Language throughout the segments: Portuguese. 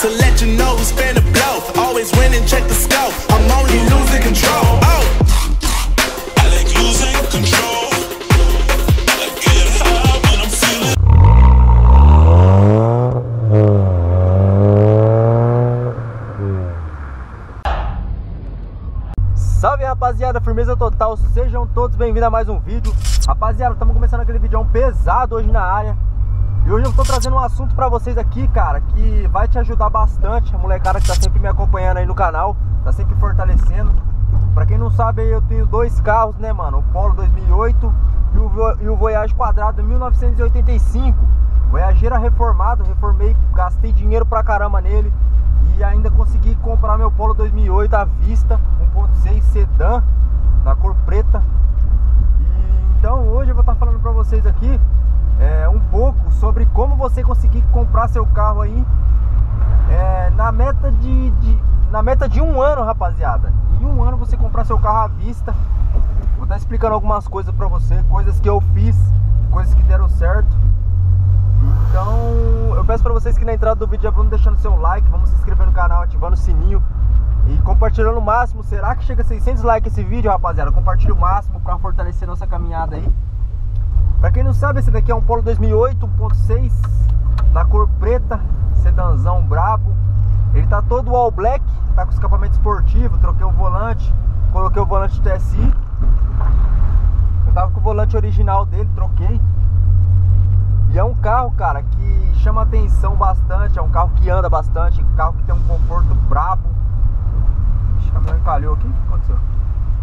to let you know who's finna blow. Always winning, check the scope. I'm only losing control. Oh, I like losing control. I like getting high when I'm feeling. Salve, rapaziada, firmeza total. Sejam todos bem-vindos a mais um vídeo. Rapaziada, estamos começando aquele vídeo pesado hoje na área. E hoje eu tô trazendo um assunto pra vocês aqui, cara, que vai te ajudar bastante. A molecada que tá sempre me acompanhando aí no canal, tá sempre fortalecendo. Pra quem não sabe, eu tenho dois carros, né, mano? O Polo 2008 e o Voyage Quadrado 1985. Voyageira reformado, reformei, gastei dinheiro pra caramba nele. E ainda consegui comprar meu Polo 2008 à vista, 1.6 Sedan, na cor preta. E então hoje eu vou estar falando pra vocês aqui um pouco sobre como você conseguir comprar seu carro aí na meta de um ano, rapaziada. Em um ano você comprar seu carro à vista. Vou estar explicando algumas coisas pra você, coisas que eu fiz, coisas que deram certo. Então eu peço pra vocês que na entrada do vídeo já vão deixando seu like, vamos se inscrever no canal, ativando o sininho e compartilhando o máximo. Será que chega a 600 likes esse vídeo, rapaziada? Compartilha o máximo pra fortalecer nossa caminhada aí. Pra quem não sabe, esse daqui é um Polo 2008 1.6 na cor preta, sedanzão brabo. Ele tá todo all black, tá com escapamento esportivo, troquei o volante, coloquei o volante TSI. Eu tava com o volante original dele, troquei. E é um carro, cara, que chama atenção bastante, é um carro que anda bastante, é um carro que tem um conforto brabo. Ixi, a minha encalhou aqui, o que aconteceu?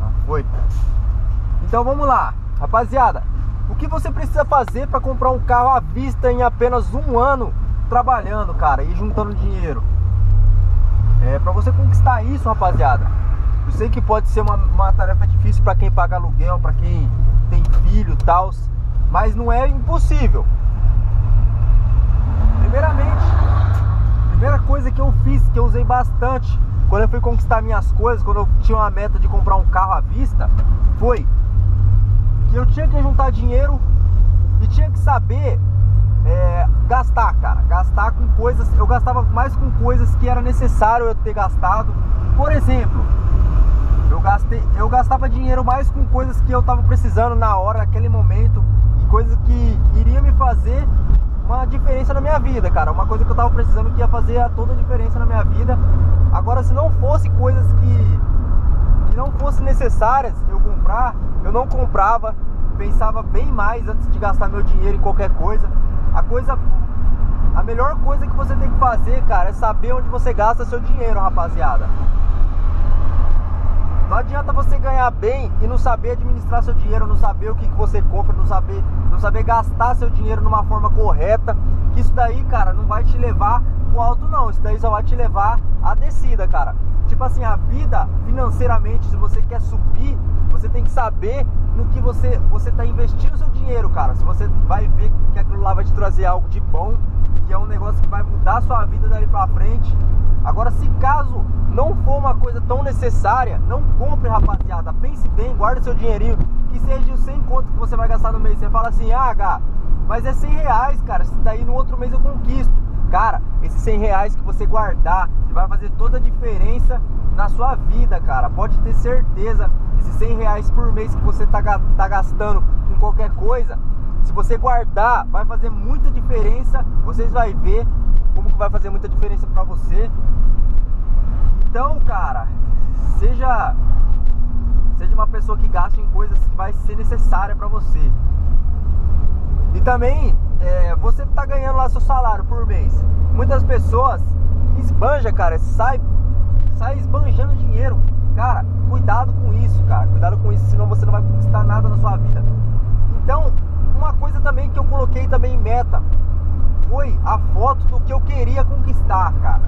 Ah, foi. Então vamos lá, rapaziada. O que você precisa fazer para comprar um carro à vista em apenas um ano trabalhando, cara, e juntando dinheiro? Para você conquistar isso, rapaziada, eu sei que pode ser uma tarefa difícil para quem paga aluguel, para quem tem filho e tal, mas não é impossível. Primeiramente, a primeira coisa que eu fiz, que eu usei bastante quando eu fui conquistar minhas coisas, quando eu tinha uma meta de comprar um carro à vista, foi... eu tinha que juntar dinheiro e tinha que saber gastar, cara. Gastar com coisas, eu gastava mais com coisas que era necessário eu ter gastado. Por exemplo, eu gastava dinheiro mais com coisas que eu tava precisando na hora, naquele momento, e coisas que iria me fazer uma diferença na minha vida, cara. Uma coisa que eu tava precisando que ia fazer toda a diferença na minha vida. Agora, se não fosse coisas que não fossem necessárias eu comprar, eu não comprava. Pensava bem mais antes de gastar meu dinheiro em qualquer coisa. A melhor coisa que você tem que fazer, cara, é saber onde você gasta seu dinheiro, rapaziada. Não adianta você ganhar bem e não saber administrar seu dinheiro, não saber o que você compra, não saber gastar seu dinheiro de uma forma correta. Isso daí, cara, não vai te levar pro alto, não. Isso daí só vai te levar à descida, cara. Tipo assim, a vida financeiramente, se você quer subir, você tem que saber no que você tá investindo o seu dinheiro, cara. Se você vai ver que aquilo lá vai te trazer algo de bom, que é um negócio que vai mudar a sua vida dali pra frente. Agora, se caso não for uma coisa tão necessária, não compre, rapaziada. Pense bem, guarda seu dinheirinho, que seja os 100 contos que você vai gastar no mês. Você fala assim, ah, cara, mas é 100 reais, cara, se daí no outro mês eu conquisto. Cara, esses 100 reais que você guardar vai fazer toda a diferença na sua vida, cara. Pode ter certeza. Esses 100 reais por mês que você tá gastando em qualquer coisa, se você guardar, vai fazer muita diferença. Vocês vão ver como que vai fazer muita diferença pra você. Então, cara, seja uma pessoa que gaste em coisas que vai ser necessária pra você. E também, você tá ganhando lá seu salário por mês. Muitas pessoas esbanjam, cara, sai esbanjando dinheiro. Cara, cuidado com isso, cara. Cuidado com isso, senão você não vai conquistar nada na sua vida. Então, uma coisa também que eu coloquei também em meta foi a foto do que eu queria conquistar, cara.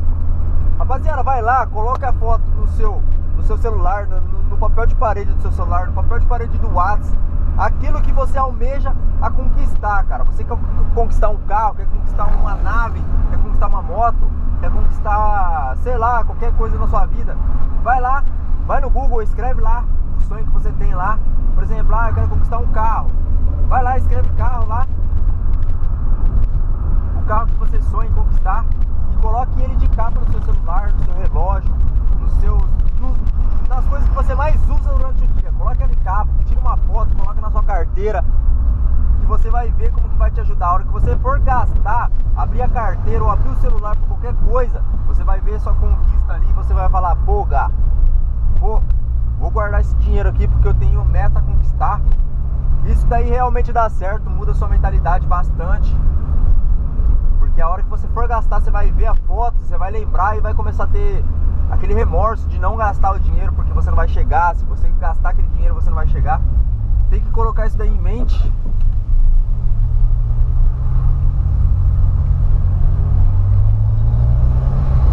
Rapaziada, vai lá, coloca a foto no seu celular, no papel de parede do seu celular, no papel de parede do WhatsApp, aquilo que você almeja a conquistar, cara. Você quer conquistar um carro, quer conquistar uma nave, quer conquistar uma moto, quer conquistar, sei lá, qualquer coisa na sua vida. Vai lá, vai no Google, escreve lá o sonho que você tem lá. Por exemplo, eu quero conquistar um carro. Vai lá, escreve carro lá, o carro que você sonha em conquistar, e coloque ele de capa no ou abrir o celular por qualquer coisa, você vai ver sua conquista ali e você vai falar: pô, Gá, vou guardar esse dinheiro aqui porque eu tenho meta a conquistar. Isso daí realmente dá certo, muda sua mentalidade bastante. Porque a hora que você for gastar, você vai ver a foto, você vai lembrar e vai começar a ter aquele remorso de não gastar o dinheiro, porque você não vai chegar. Se você gastar aquele dinheiro, você não vai chegar. Tem que colocar isso daí em mente.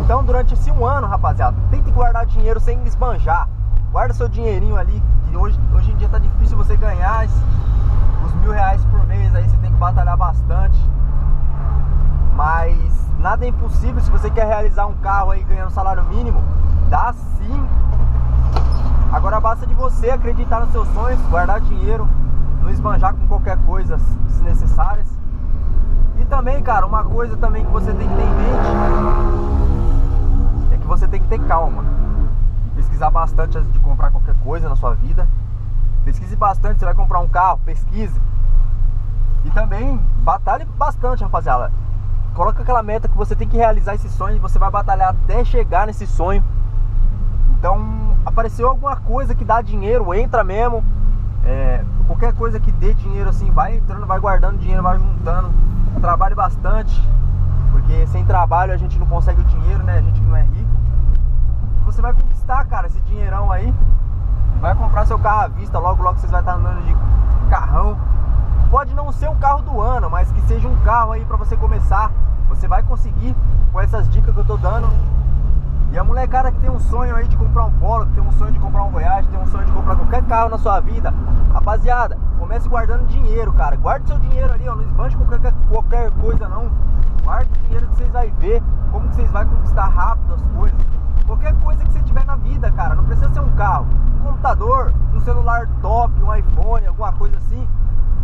Então durante esse um ano, rapaziada, tente guardar dinheiro sem esbanjar. Guarda seu dinheirinho ali, que hoje em dia tá difícil você ganhar os R$1.000 por mês. Aí você tem que batalhar bastante. Mas nada é impossível. Se você quer realizar um carro aí ganhando salário mínimo, dá sim. Agora basta de você acreditar nos seus sonhos, guardar dinheiro, não esbanjar com qualquer coisa desnecessárias. E também, cara, uma coisa também que você tem que ter em mente é que você tem que ter calma. Pesquisar bastante antes de comprar qualquer coisa na sua vida. Pesquise bastante, você vai comprar um carro, pesquise. E também batalhe bastante, rapaziada. Coloca aquela meta que você tem que realizar esse sonho e você vai batalhar até chegar nesse sonho. Então, apareceu alguma coisa que dá dinheiro, entra mesmo. Qualquer coisa que dê dinheiro assim, vai entrando, vai guardando dinheiro, vai juntando. Trabalhe bastante, porque sem trabalho a gente não consegue o dinheiro, né? A gente não é rico. Você vai conquistar, cara, esse dinheirão aí. Vai comprar seu carro à vista, logo logo vocês vão estar andando de carrão. Pode não ser um carro do ano, mas que seja um carro aí pra você começar. Você vai conseguir com essas dicas que eu tô dando. E a molecada que tem um sonho aí de comprar um Polo, que tem um sonho de comprar um Voyage, tem um sonho de comprar qualquer carro na sua vida, rapaziada, comece guardando dinheiro, cara. Guarde seu dinheiro ali, ó, não esbanje qualquer coisa não. Guarde o dinheiro que vocês vão ver como que vocês vão conquistar rápido as coisas. Qualquer coisa que você tiver na vida, cara, não precisa ser um carro, um computador, um celular top, um iPhone, alguma coisa assim.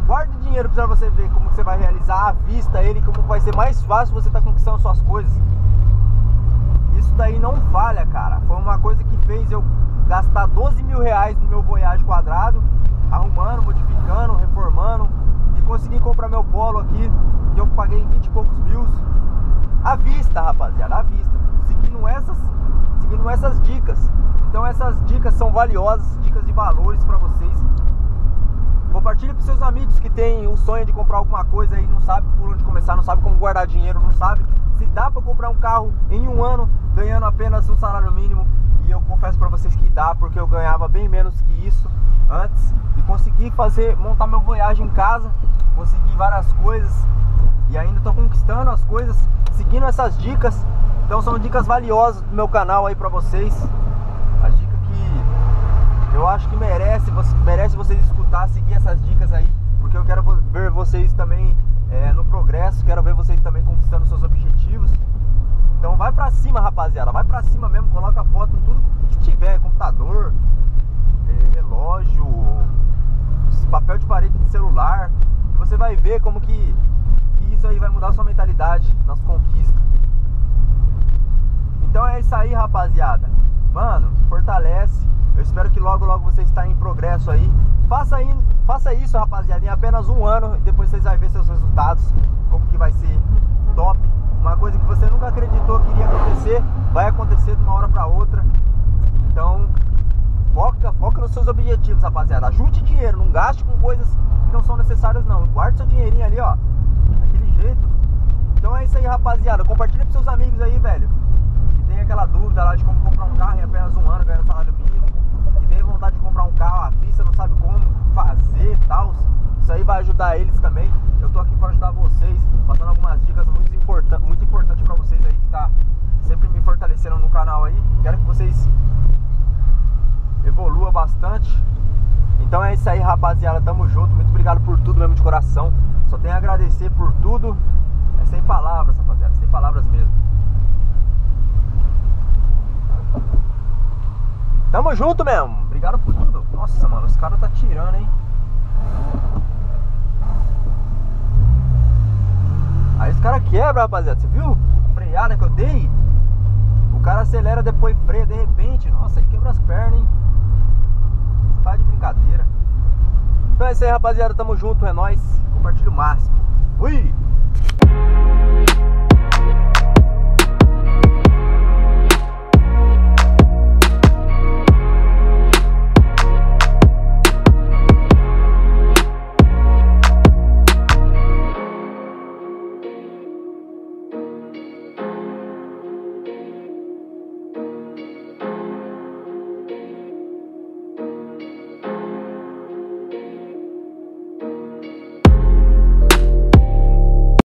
Guarde dinheiro pra você ver como que você vai realizar à vista ele, como vai ser mais fácil você tá conquistando suas coisas. Isso daí não falha, cara. Foi uma coisa que fez eu gastar 12 mil reais no meu Voyage Quadrado, arrumando, modificando, reformando, e consegui comprar meu Polo aqui, que eu paguei 20 e poucos mil. À vista, rapaziada, à vista. Seguindo essas dicas. Então essas dicas são valiosas, dicas de valores para vocês. Compartilhe pros seus amigos que tem o sonho de comprar alguma coisa e não sabe por onde começar, não sabe como guardar dinheiro, não sabe se dá para comprar um carro em um ano ganhando apenas um salário mínimo. E eu confesso para vocês que dá, porque eu ganhava bem menos que isso antes e consegui montar meu Voyage em casa, consegui várias coisas e ainda estou conquistando as coisas seguindo essas dicas. Então são dicas valiosas do meu canal aí para vocês, as dicas que eu acho que merece vocês escutar, seguir essas dicas aí, porque eu quero ver vocês também no progresso, quero ver vocês também conquistando seus objetivos. Então vai pra cima, rapaziada, vai pra cima mesmo, coloca foto em tudo que tiver, computador, relógio, papel de parede de celular, e você vai ver como que isso aí vai mudar a sua mentalidade nas conquistas. Então é isso aí, rapaziada. Mano, fortalece. Eu espero que logo, logo você está em progresso aí. Faça isso, rapaziada, em apenas um ano. E depois vocês vão ver seus resultados, como que vai ser top. Uma coisa que você nunca acreditou que iria acontecer, vai acontecer de uma hora para outra. Então, foca nos seus objetivos, rapaziada. Junte dinheiro, não gaste com coisas que não são necessárias, não. Guarde seu dinheirinho ali, ó, daquele jeito. Então é isso aí, rapaziada. Compartilha pros seus amigos aí, velho, que tem aquela dúvida lá de como comprar um carro em apenas um ano ganhando salário mínimo, que tem vontade de comprar um carro à vista, não sabe como fazer e tal. Isso aí vai ajudar eles também. Eu tô aqui para ajudar vocês, passando algumas dicas muito importantes para vocês aí que tá sempre me fortalecendo no canal aí. Quero que vocês evoluam bastante. Então é isso aí, rapaziada, tamo junto. Muito obrigado por tudo mesmo, de coração. Só tenho a agradecer por tudo. É sem palavras, rapaziada, sem palavras mesmo. Tamo junto mesmo. Obrigado por tudo. Nossa, mano, os caras tá tirando, hein? Aí os caras quebram, rapaziada. Você viu a freada que eu dei? O cara acelera, depois freia de repente. Nossa, aí quebra as pernas, hein? Tá de brincadeira. Então é isso aí, rapaziada. Tamo junto, é nóis. Compartilha o máximo. Fui!